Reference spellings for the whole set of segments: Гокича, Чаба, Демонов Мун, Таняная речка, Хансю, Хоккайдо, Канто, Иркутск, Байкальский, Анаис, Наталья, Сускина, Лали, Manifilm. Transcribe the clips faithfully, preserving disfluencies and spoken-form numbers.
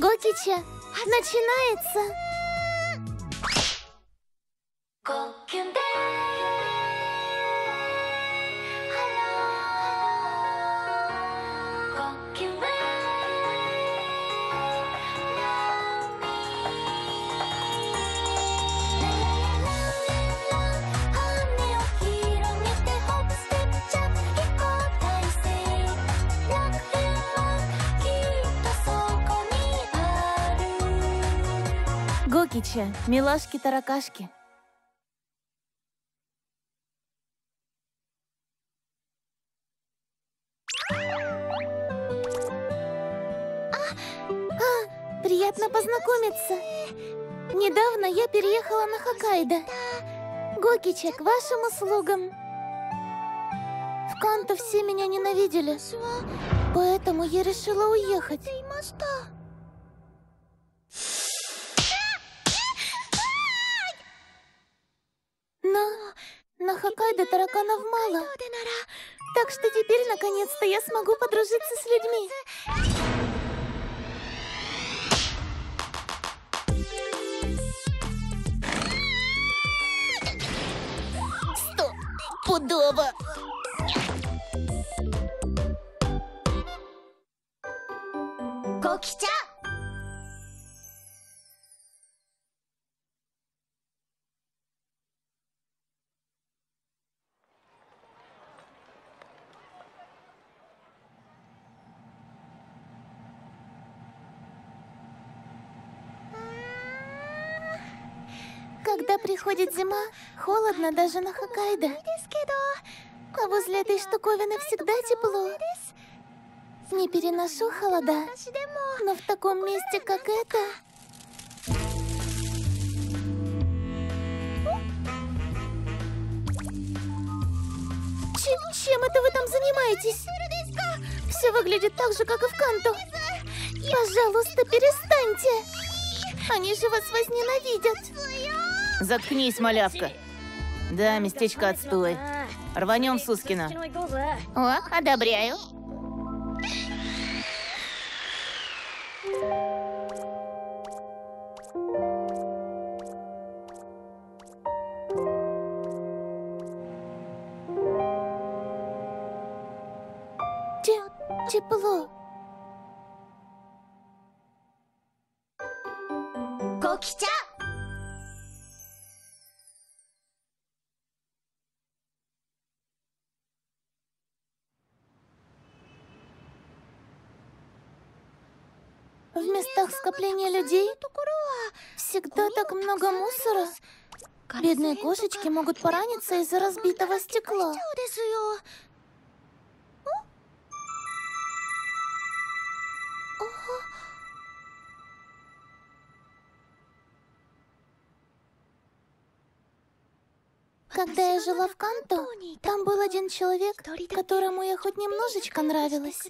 Гокича, начинается! Гокича, милашки-таракашки. А, а, приятно познакомиться. Недавно я переехала на Хоккайдо. Гокича, к вашим услугам. В Канто все меня ненавидели, поэтому я решила уехать. На Хоккайдо тараканов мало, так что теперь наконец-то я смогу подружиться с людьми. Стоп, пудово! Гокича! Когда приходит зима, холодно даже на Хоккайдо. А возле этой штуковины всегда тепло. Не переношу холода, но в таком месте, как это... Чем, чем это вы там занимаетесь? Все выглядит так же, как и в Канто. Пожалуйста, перестаньте. Они же вас возненавидят. Заткнись, малявка. Да, местечко отстой. Рванем в Сускина. О, одобряю. Тепло. Гокича! В местах скопления людей всегда так много мусора. Бедные кошечки могут пораниться из-за разбитого стекла. Когда я жила в Канто, там был один человек, которому я хоть немножечко нравилась.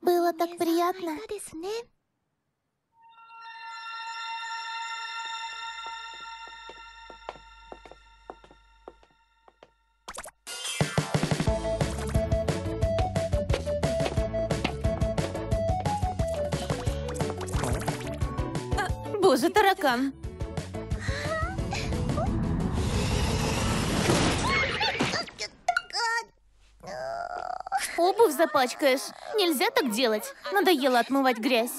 Было так приятно. Боже, таракан! Обувь запачкаешь. Нельзя так делать. Надоело отмывать грязь.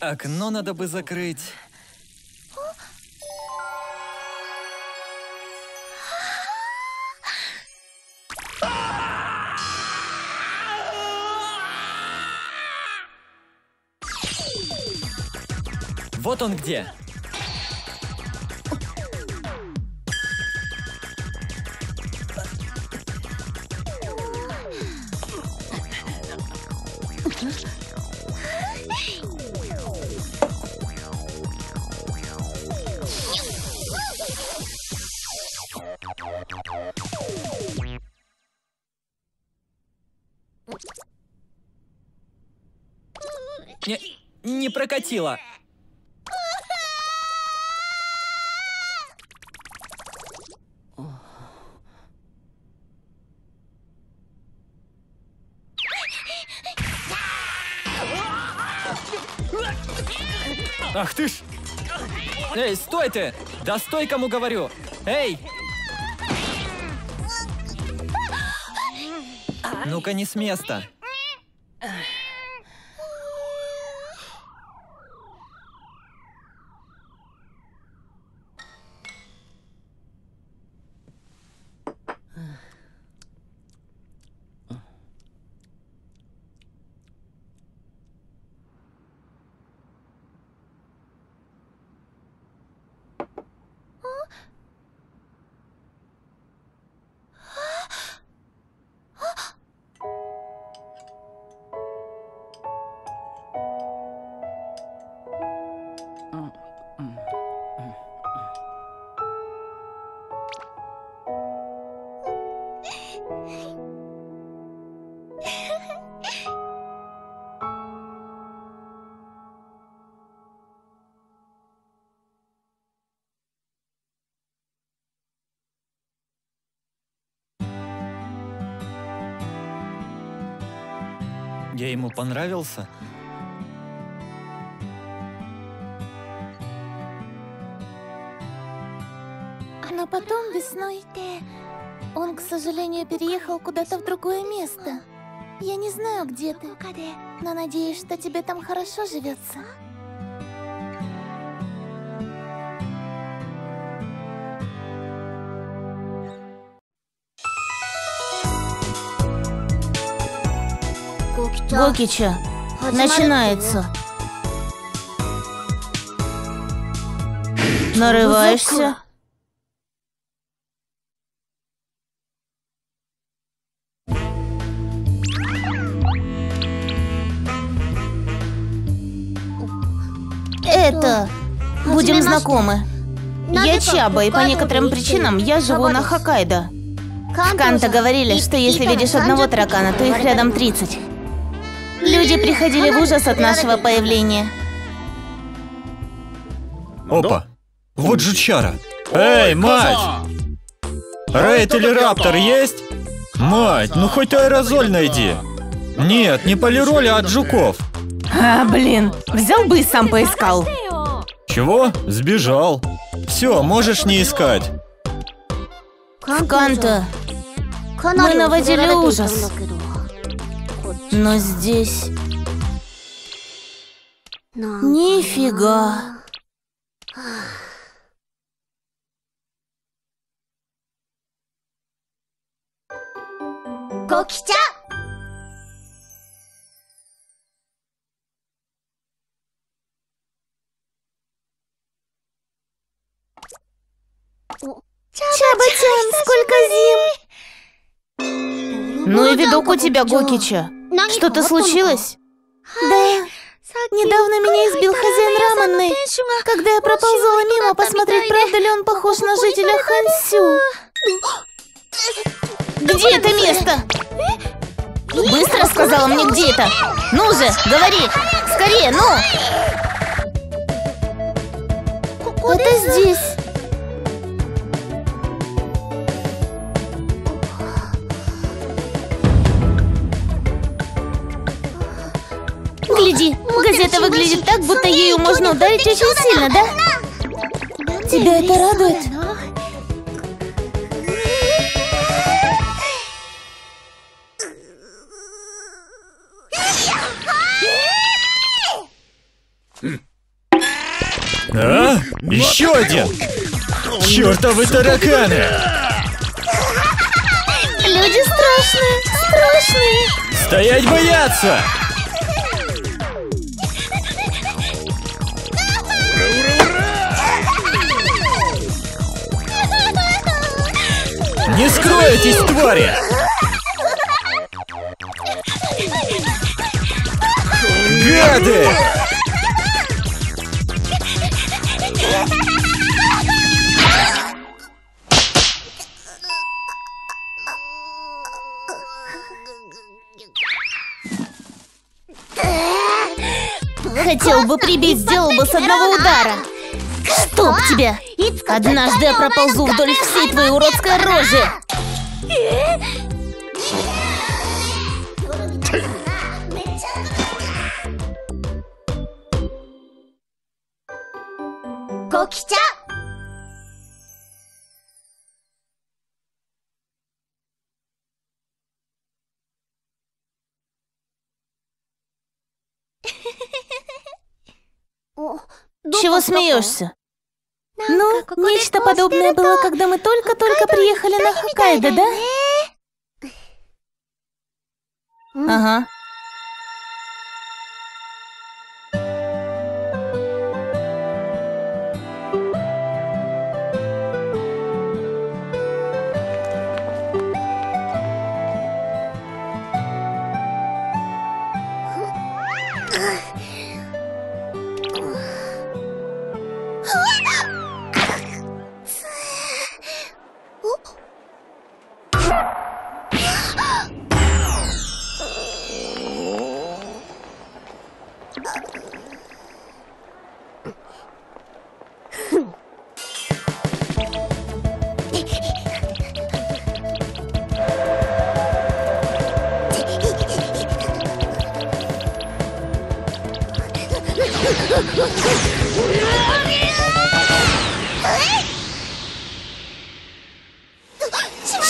Окно надо бы закрыть. Вот он где. не прокатило. Ах ты ж! Эй, стой ты! Да стой, кому говорю! Эй! Ну-ка, не с места. Я ему понравился? Но потом весной он, к сожалению, переехал куда-то в другое место. Я не знаю, где ты, но надеюсь, что тебе там хорошо живется. Гокича, начинается. Нарываешься? Это... Будем знакомы. Я Чаба, и по некоторым причинам я живу на Хоккайдо. В Канто говорили, что если видишь одного таракана, то их рядом тридцать. Люди приходили в ужас от нашего появления. Опа! Вот жучара! Эй, мать! Рейд или раптор есть? Мать, ну хоть аэрозоль найди. Нет, не полироли, а от жуков. А, блин, взял бы и сам поискал. Чего? Сбежал. Все, можешь не искать. В Канто мы наводили ужас. Но здесь... Нифига. Гокича! Чаба-чан, сколько зим! Ну и видок у тебя, Гокича. Что-то случилось? Да. Недавно меня избил хозяин раменной, когда я проползала мимо посмотреть, правда ли он похож на жителя Хансю. Где это место? Быстро сказала мне, где это. Ну же, говори. Скорее, ну. Это здесь. Гляди, газета выглядит так, будто ею можно ударить очень сильно, да? Тебя это радует? А? Еще один! Чертовы тараканы! Люди страшные, страшные! Стоять боятся! Не скройтесь, твари! Гады! Хотел Сделал бы прибей, сделал бы с одного удара. Чтоб тебя! Однажды я проползу вдоль всей твоей уродской рожи. Кокича! Чего смеешься? Ну, нечто подобное было, когда мы только-только приехали на Хоккайдо, да? Ага.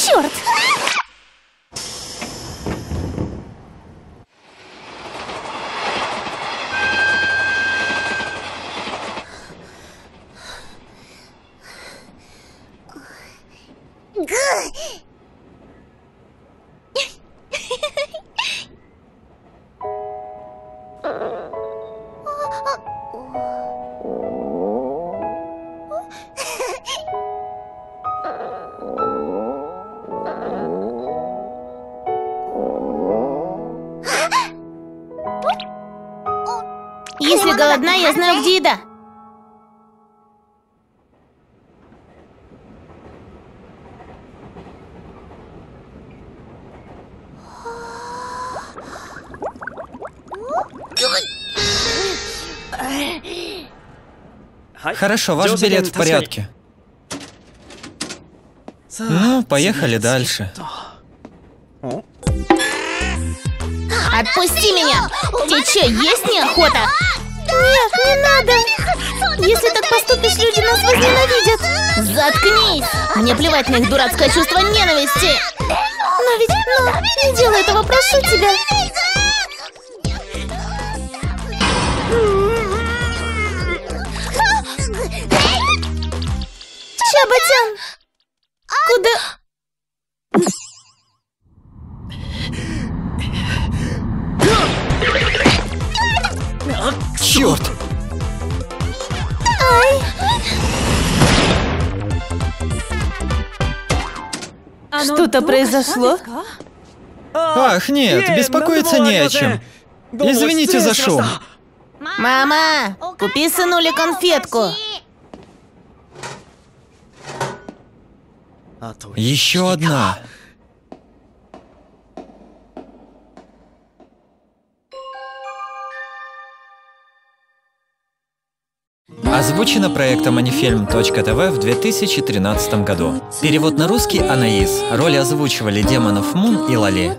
Черт! Голодна, я знаю, где еда. Хорошо, ваш билет в порядке. Ну, поехали дальше. Отпусти меня! Тебе что, есть неохота? Нет, не надо! Если так поступишь, люди нас возненавидят! Заткнись! Мне плевать на их дурацкое чувство ненависти! Но ведь, но, не делай этого, прошу тебя! Чаботян! Куда... Черт! Что-то произошло? Ах, нет, беспокоиться не о чем. Извините за шум. Мама, купи сынуле конфетку. Еще одна. Озвучено проектом Manifilm точка ти ви в две тысячи тринадцатом году. Перевод на русский Анаис. Роли озвучивали Демонов Мун и Лали.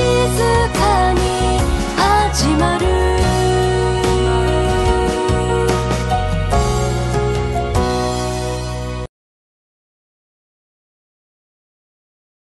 She's